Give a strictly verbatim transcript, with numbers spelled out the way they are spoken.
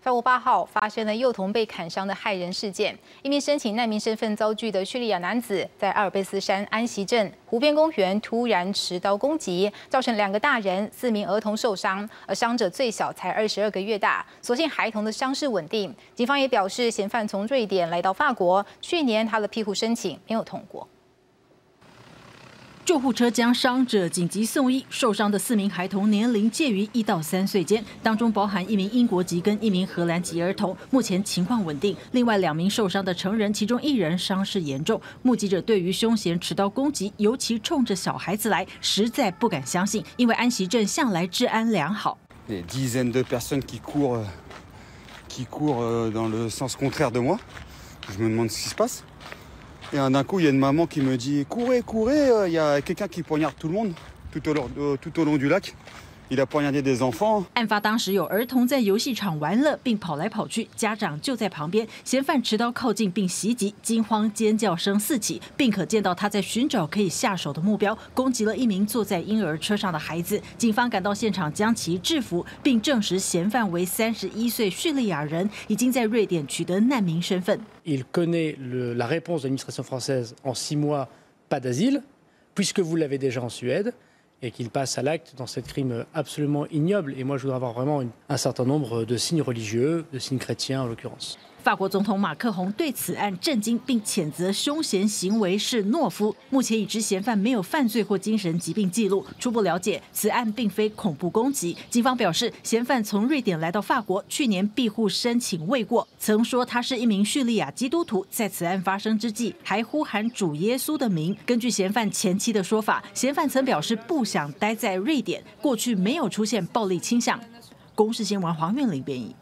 法国八号发生了幼童被砍伤的骇人事件。一名申请难民身份遭拒的叙利亚男子，在阿尔卑斯山安息镇湖边公园突然持刀攻击，造成两个大人、四名儿童受伤，而伤者最小才二十二个月大。所幸孩童的伤势稳定。警方也表示，嫌犯从瑞典来到法国，去年他的庇护申请没有通过。 救护车将伤者紧急送医，受伤的四名孩童年龄介于一到三岁间，当中包含一名英国籍跟一名荷兰籍儿童，目前情况稳定。另外两名受伤的成人，其中一人伤势严重。目击者对于凶嫌持刀攻击，尤其冲着小孩子来，实在不敢相信，因为安息镇向来治安良好。 Et d'un coup, il y a une maman qui me dit courez, courez. Il y a quelqu'un qui poignarde tout le monde tout au long, tout au long du lac. Il a poignardé des enfants. 案发当时有儿童在游戏场玩乐，并跑来跑去，家长就在旁边。嫌犯持刀靠近并袭击，惊慌尖叫声四起，并可见到他在寻找可以下手的目标，攻击了一名坐在婴儿车上的孩子。警方赶到现场将其制服，并证实嫌犯为三十一岁叙利亚人，已经在瑞典取得难民身份。 Il connaît le, la réponse de l'administration française en six mois, pas d'asile, puisque vous l'avez déjà en Suède, et qu'il passe à l'acte dans ce crime absolument ignoble. Et moi, je voudrais avoir vraiment une, un certain nombre de signes religieux, de signes chrétiens en l'occurrence. 法国总统马克宏对此案震惊，并谴责凶嫌行为是懦夫。目前已知嫌犯没有犯罪或精神疾病记录。初步了解，此案并非恐怖攻击。警方表示，嫌犯从瑞典来到法国，去年庇护申请未过，曾说他是一名叙利亚基督徒。在此案发生之际，还呼喊主耶稣的名。根据嫌犯前妻的说法，嫌犯曾表示不想待在瑞典，过去没有出现暴力倾向。公视新闻黄韵玲编译。